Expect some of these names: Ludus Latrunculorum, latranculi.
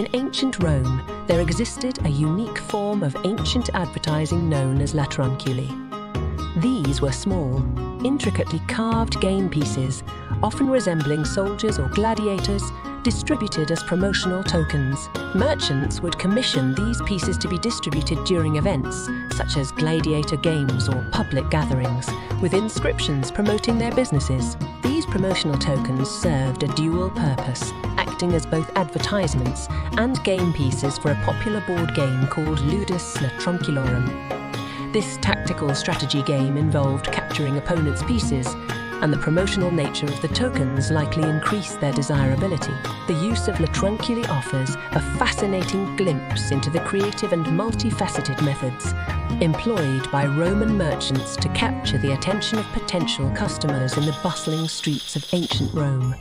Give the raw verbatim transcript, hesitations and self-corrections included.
In ancient Rome, there existed a unique form of ancient advertising known as latranculi. These were small, intricately carved game pieces, often resembling soldiers or gladiators, distributed as promotional tokens. Merchants would commission these pieces to be distributed during events, such as gladiator games or public gatherings, with inscriptions promoting their businesses. These promotional tokens served a dual purpose, acting as both advertisements and game pieces for a popular board game called Ludus Latrunculorum. This tactical strategy game involved capturing opponents' pieces, and the promotional nature of the tokens likely increased their desirability. The use of latranculi offers a fascinating glimpse into the creative and multifaceted methods employed by Roman merchants to capture the attention of potential customers in the bustling streets of ancient Rome.